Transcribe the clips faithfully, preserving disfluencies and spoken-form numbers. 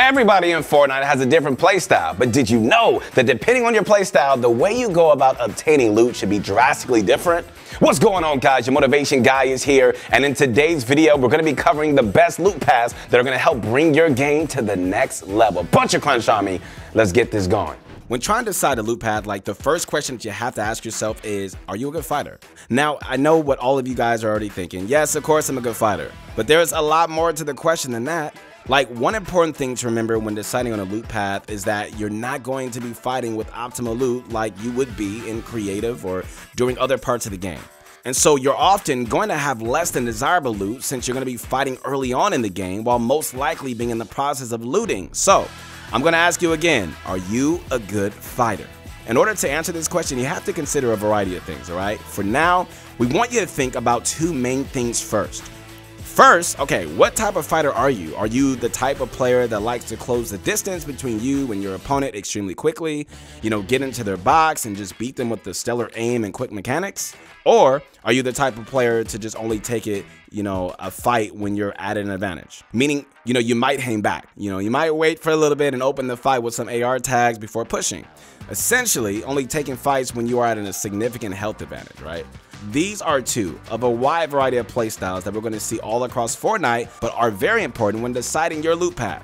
Everybody in Fortnite has a different playstyle, but did you know that depending on your playstyle, the way you go about obtaining loot should be drastically different? What's going on, guys? Your motivation guy is here, and in today's video, we're going to be covering the best loot paths that are going to help bring your game to the next level. Bunch of crunch on me. Let's get this going. When trying to decide a loot path, like the first question that you have to ask yourself is, are you a good fighter? Now, I know what all of you guys are already thinking. Yes, of course I'm a good fighter, but there's a lot more to the question than that. Like, one important thing to remember when deciding on a loot path is that you're not going to be fighting with optimal loot like you would be in creative or doing other parts of the game. And so you're often going to have less than desirable loot since you're going to be fighting early on in the game while most likely being in the process of looting. So I'm going to ask you again, are you a good fighter? In order to answer this question, you have to consider a variety of things, all right? For now, we want you to think about two main things first. First, okay, what type of fighter are you? Are you the type of player that likes to close the distance between you and your opponent extremely quickly, you know, get into their box and just beat them with the stellar aim and quick mechanics? Or are you the type of player to just only take it, you know, a fight when you're at an advantage? Meaning, you know, you might hang back. You know, you might wait for a little bit and open the fight with some A R tags before pushing. Essentially, only taking fights when you are at a significant health advantage, right? These are two of a wide variety of playstyles that we're going to see all across Fortnite, but are very important when deciding your loot path.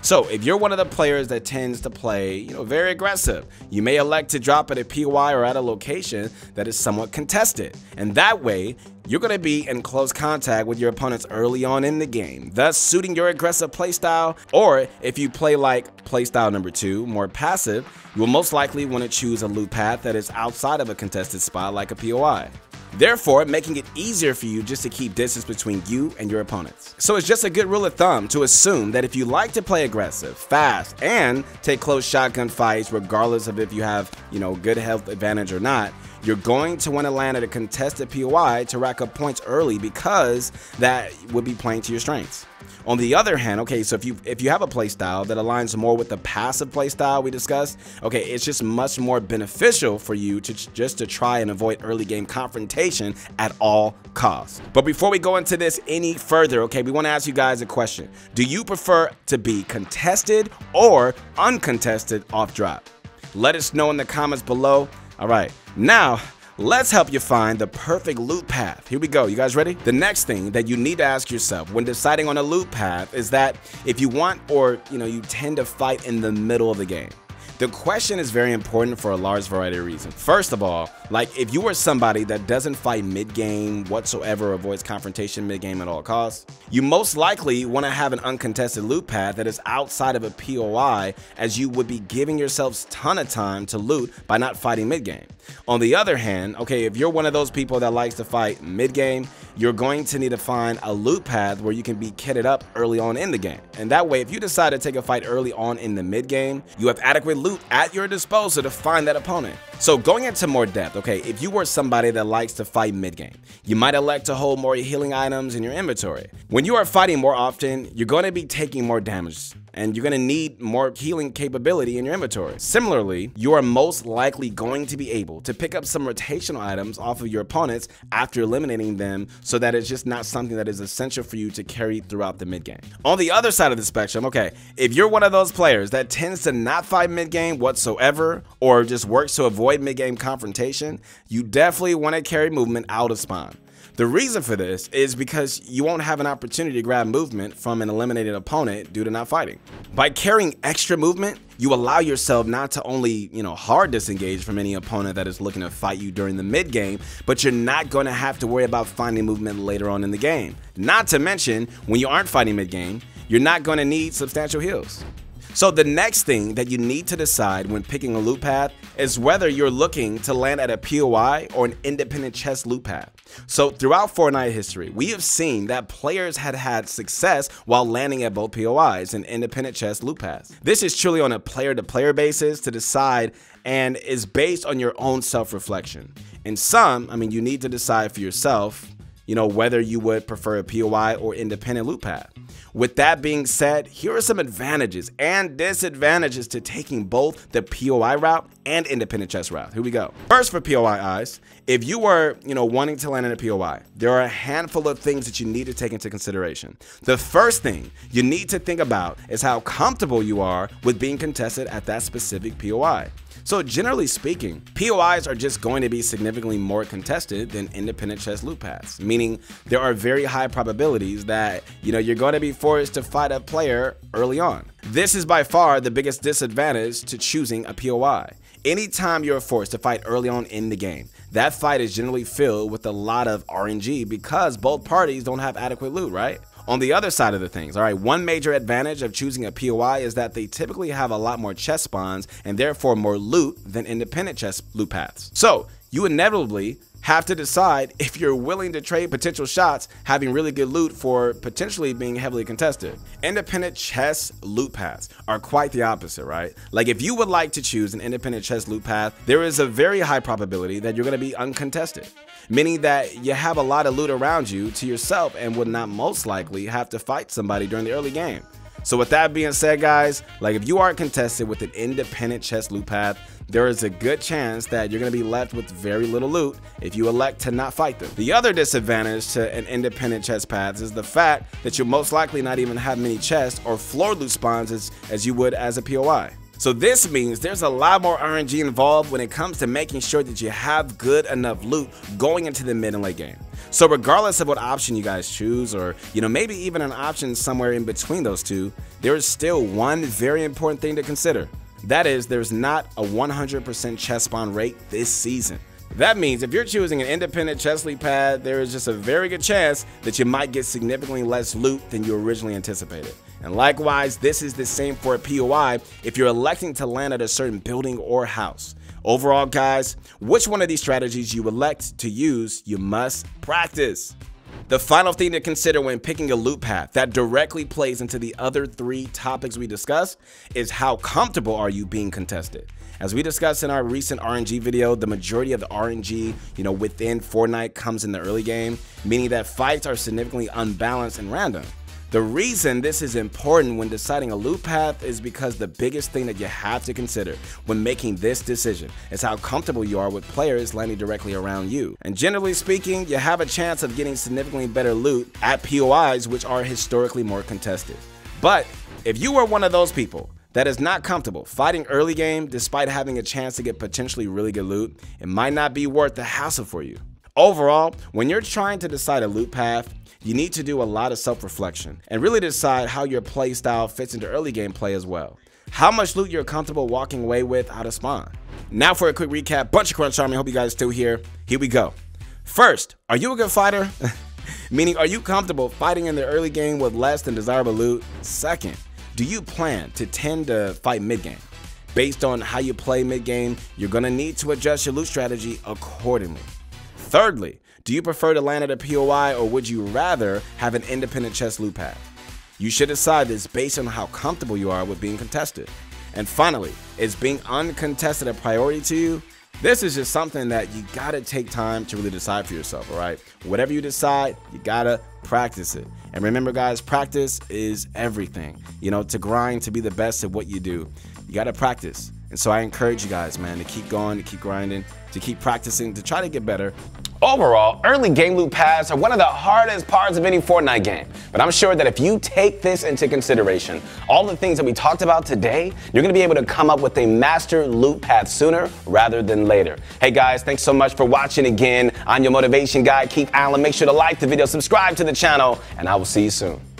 So if you're one of the players that tends to play, you know, very aggressive, you may elect to drop at a P Y or at a location that is somewhat contested. And that way, you're going to be in close contact with your opponents early on in the game, thus suiting your aggressive playstyle. Or if you play like playstyle number two, more passive, you will most likely want to choose a loot path that is outside of a contested spot like a P O I. Therefore, making it easier for you just to keep distance between you and your opponents. So it's just a good rule of thumb to assume that if you like to play aggressive, fast, and take close shotgun fights, regardless of if you have, you know, good health advantage or not, you're going to want to land at a contested P O I to rack up points early because that would be playing to your strengths. On the other hand, okay, so if you if you have a playstyle that aligns more with the passive playstyle we discussed, okay, it's just much more beneficial for you to just to try and avoid early game confrontation at all costs. But before we go into this any further, okay, we want to ask you guys a question. Do you prefer to be contested or uncontested off drop? Let us know in the comments below. All right, now let's help you find the perfect loot path. Here we go. You guys ready? The next thing that you need to ask yourself when deciding on a loot path is that if you want or, you know, you tend to fight in the middle of the game. The question is very important for a large variety of reasons. First of all, like if you are somebody that doesn't fight mid-game whatsoever, avoids confrontation mid-game at all costs, you most likely want to have an uncontested loot path that is outside of a P O I, as you would be giving yourselves a ton of time to loot by not fighting mid-game. On the other hand, okay, if you're one of those people that likes to fight mid-game, you're going to need to find a loot path where you can be kitted up early on in the game. And that way, if you decide to take a fight early on in the mid-game, you have adequate loot at your disposal to find that opponent. So going into more depth, okay, if you were somebody that likes to fight mid-game, you might elect to hold more healing items in your inventory. When you are fighting more often, you're going to be taking more damage, and you're going to need more healing capability in your inventory. Similarly, you are most likely going to be able to pick up some rotational items off of your opponents after eliminating them, so that it's just not something that is essential for you to carry throughout the mid-game. On the other side of the spectrum, okay, if you're one of those players that tends to not fight mid-game whatsoever, or just works to avoid mid-game confrontation, you definitely want to carry movement out of spawn. The reason for this is because you won't have an opportunity to grab movement from an eliminated opponent due to not fighting. By carrying extra movement, you allow yourself not to only, you know, hard disengage from any opponent that is looking to fight you during the mid game, but you're not going to have to worry about finding movement later on in the game. Not to mention, when you aren't fighting mid game, you're not going to need substantial heals. So the next thing that you need to decide when picking a loot path is whether you're looking to land at a P O I or an independent chest loot path. So throughout Fortnite history, we have seen that players had had success while landing at both P O Is and independent chest loot paths. This is truly on a player-to-player basis to decide and is based on your own self-reflection. In some, I mean, you need to decide for yourself, you know, whether you would prefer a P O I or independent loop path. With that being said, here are some advantages and disadvantages to taking both the P O I route and independent chess route. Here we go. First, for P O I eyes, if you are, you know, wanting to land in a P O I, there are a handful of things that you need to take into consideration. The first thing you need to think about is how comfortable you are with being contested at that specific P O I. So generally speaking, P O Is are just going to be significantly more contested than independent chess loop paths, meaning there are very high probabilities that, you know, you're going to be forced to fight a player early on. This is by far the biggest disadvantage to choosing a P O I. Anytime you're forced to fight early on in the game, that fight is generally filled with a lot of R N G because both parties don't have adequate loot, right? On the other side of the things, all right, one major advantage of choosing a P O I is that they typically have a lot more chess spawns and therefore more loot than independent chess loot paths. So you inevitably have to decide if you're willing to trade potential shots having really good loot for potentially being heavily contested. Independent chess loot paths are quite the opposite, right? Like, if you would like to choose an independent chess loot path, there is a very high probability that you're going to be uncontested, meaning that you have a lot of loot around you to yourself and would not most likely have to fight somebody during the early game. So with that being said, guys, like, if you are contested with an independent chess loot path, there is a good chance that you're going to be left with very little loot if you elect to not fight them. The other disadvantage to an independent chess path is the fact that you'll most likely not even have many chests or floor loot spawns as, as you would as a P O I. So this means there's a lot more R N G involved when it comes to making sure that you have good enough loot going into the mid and late game. So regardless of what option you guys choose, or, you know, maybe even an option somewhere in between those two, there is still one very important thing to consider. That is, there's not a one hundred percent chess spawn rate this season. That means if you're choosing an independent chess loot path, there is just a very good chance that you might get significantly less loot than you originally anticipated. And likewise, this is the same for a P O I if you're electing to land at a certain building or house. Overall, guys, which one of these strategies you elect to use, you must practice. The final thing to consider when picking a loot path that directly plays into the other three topics we discussed is how comfortable are you being contested. As we discussed in our recent R N G video, the majority of the R N G, you know, within Fortnite comes in the early game, meaning that fights are significantly unbalanced and random. The reason this is important when deciding a loot path is because the biggest thing that you have to consider when making this decision is how comfortable you are with players landing directly around you. And generally speaking, you have a chance of getting significantly better loot at P O Is, which are historically more contested. But if you are one of those people that is not comfortable fighting early game despite having a chance to get potentially really good loot, it might not be worth the hassle for you. Overall, when you're trying to decide a loot path, you need to do a lot of self-reflection and really decide how your play style fits into early game play as well. How much loot you're comfortable walking away with out of spawn. Now for a quick recap, bunch of Crunch Army, hope you guys are still here. Here we go. First, are you a good fighter? Meaning, are you comfortable fighting in the early game with less than desirable loot? Second, do you plan to tend to fight mid-game? Based on how you play mid-game, you're gonna need to adjust your loot strategy accordingly. Thirdly, do you prefer to land at a P O I, or would you rather have an independent chess loop path? You should decide this based on how comfortable you are with being contested. And finally, is being uncontested a priority to you? This is just something that you gotta take time to really decide for yourself, all right? Whatever you decide, you gotta practice it. And remember, guys, practice is everything. You know, to grind, to be the best at what you do, you gotta practice. And so I encourage you guys, man, to keep going, to keep grinding, to keep practicing, to try to get better. Overall, early game loot paths are one of the hardest parts of any Fortnite game. But I'm sure that if you take this into consideration, all the things that we talked about today, you're going to be able to come up with a master loot path sooner rather than later. Hey guys, thanks so much for watching again. I'm your motivation guy, Keith Allen. Make sure to like the video, subscribe to the channel, and I will see you soon.